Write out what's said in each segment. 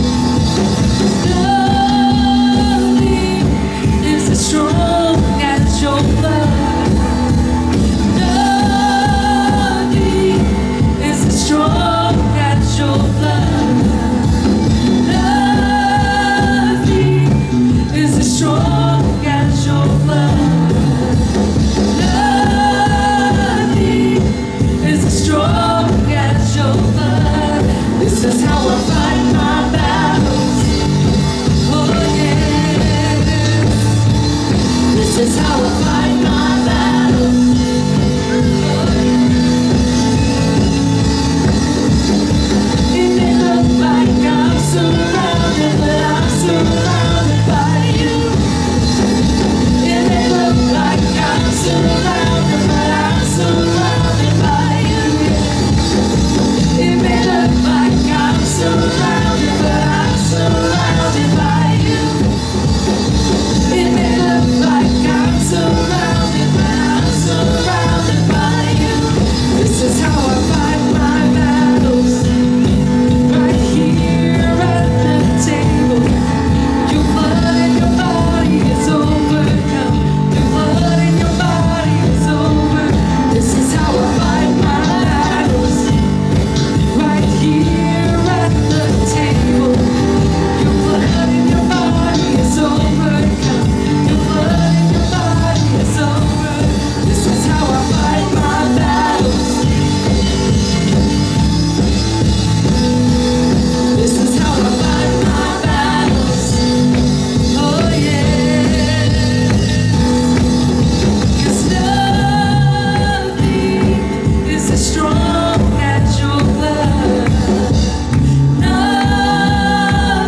This is how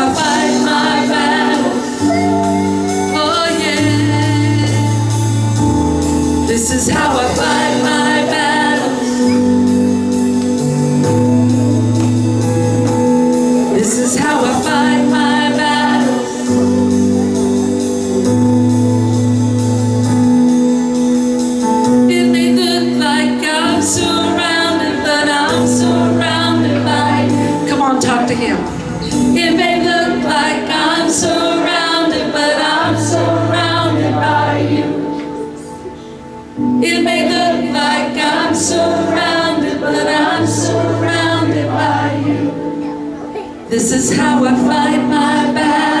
I fight my battles. Oh yeah. This is how I fight my battles. This is how I fight my battles. It may look like I'm surrounded, but I'm surrounded by you. Come on, talk to him. It may look like I'm surrounded, but I'm surrounded by you. It may look like I'm surrounded, but I'm surrounded by you. This is how I fight my battle.